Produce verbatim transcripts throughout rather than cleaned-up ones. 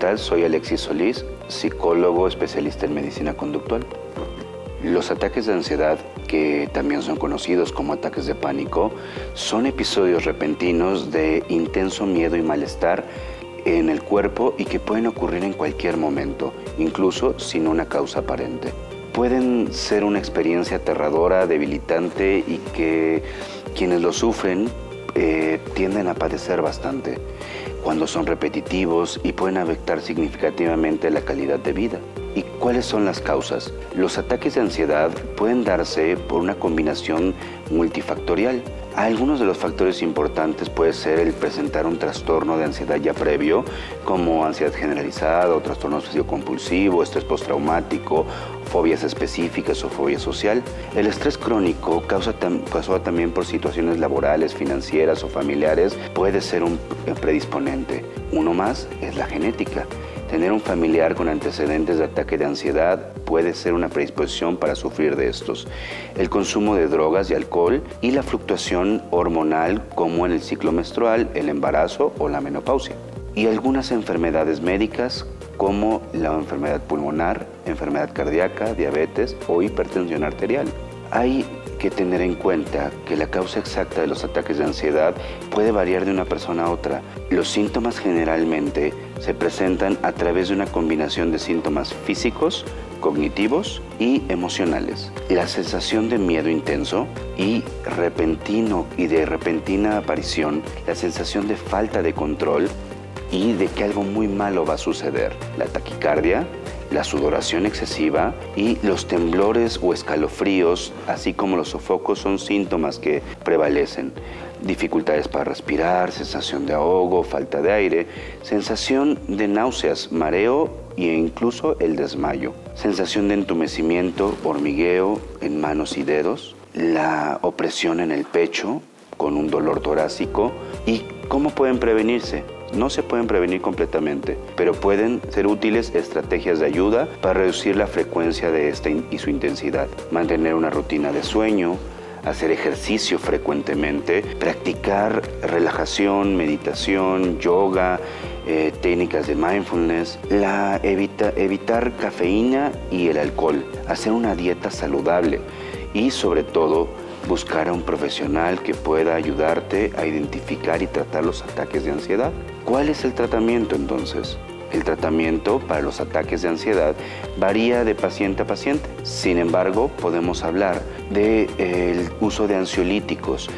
Hospital, soy Alexis Solís, psicólogo especialista en medicina conductual. Los ataques de ansiedad, que también son conocidos como ataques de pánico, son episodios repentinos de intenso miedo y malestar en el cuerpo y que pueden ocurrir en cualquier momento, incluso sin una causa aparente. Pueden ser una experiencia aterradora, debilitante y que quienes lo sufren eh, tienden a padecer bastante cuando son repetitivos y pueden afectar significativamente la calidad de vida. ¿Y cuáles son las causas? Los ataques de ansiedad pueden darse por una combinación multifactorial. Algunos de los factores importantes puede ser el presentar un trastorno de ansiedad ya previo, como ansiedad generalizada o trastorno obsesivo-compulsivo, estrés postraumático, fobias específicas o fobia social. El estrés crónico, causado también por situaciones laborales, financieras o familiares, puede ser un predisponente. Uno más es la genética. Tener un familiar con antecedentes de ataque de ansiedad puede ser una predisposición para sufrir de estos. El consumo de drogas y alcohol y la fluctuación hormonal como en el ciclo menstrual, el embarazo o la menopausia. Y algunas enfermedades médicas como la enfermedad pulmonar, enfermedad cardíaca, diabetes o hipertensión arterial. Hay que tener en cuenta que la causa exacta de los ataques de ansiedad puede variar de una persona a otra. Los síntomas generalmente se presentan a través de una combinación de síntomas físicos, cognitivos y emocionales. La sensación de miedo intenso y repentino y de repentina aparición, la sensación de falta de control y de que algo muy malo va a suceder, la taquicardia, la sudoración excesiva y los temblores o escalofríos, así como los sofocos, son síntomas que prevalecen. Dificultades para respirar, sensación de ahogo, falta de aire, sensación de náuseas, mareo e incluso el desmayo. Sensación de entumecimiento, hormigueo en manos y dedos, la opresión en el pecho con un dolor torácico. ¿Y cómo pueden prevenirse? No se pueden prevenir completamente, pero pueden ser útiles estrategias de ayuda para reducir la frecuencia de esta y su intensidad. Mantener una rutina de sueño, hacer ejercicio frecuentemente, practicar relajación, meditación, yoga, eh, técnicas de mindfulness, la evita, evitar cafeína y el alcohol, hacer una dieta saludable y sobre todo buscar a un profesional que pueda ayudarte a identificar y tratar los ataques de ansiedad. ¿Cuál es el tratamiento entonces? El tratamiento para los ataques de ansiedad varía de paciente a paciente. Sin embargo, podemos hablar del eh, uso de ansiolíticos,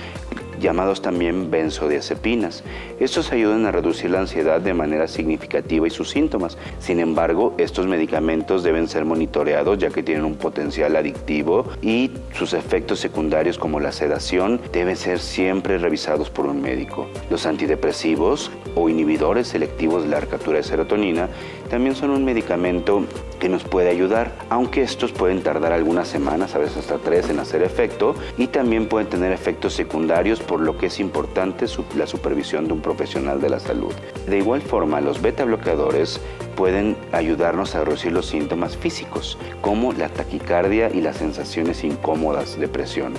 llamados también benzodiazepinas. Estos ayudan a reducir la ansiedad de manera significativa y sus síntomas. Sin embargo, estos medicamentos deben ser monitoreados ya que tienen un potencial adictivo y sus efectos secundarios como la sedación deben ser siempre revisados por un médico. Los antidepresivos o inhibidores selectivos de la recaptura de serotonina también son un medicamento que nos puede ayudar, aunque estos pueden tardar algunas semanas, a veces hasta tres, en hacer efecto y también pueden tener efectos secundarios, por lo que es importante la supervisión de un profesional de la salud. De igual forma, los beta bloqueadores pueden ayudarnos a reducir los síntomas físicos, como la taquicardia y las sensaciones incómodas de presión.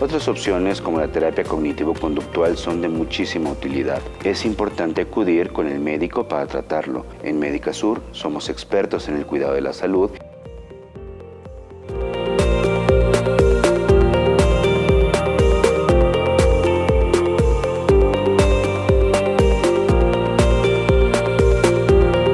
Otras opciones, como la terapia cognitivo-conductual, son de muchísima utilidad. Es importante acudir con el médico para tratarlo. En Médica Sur somos expertos en el cuidado de la salud.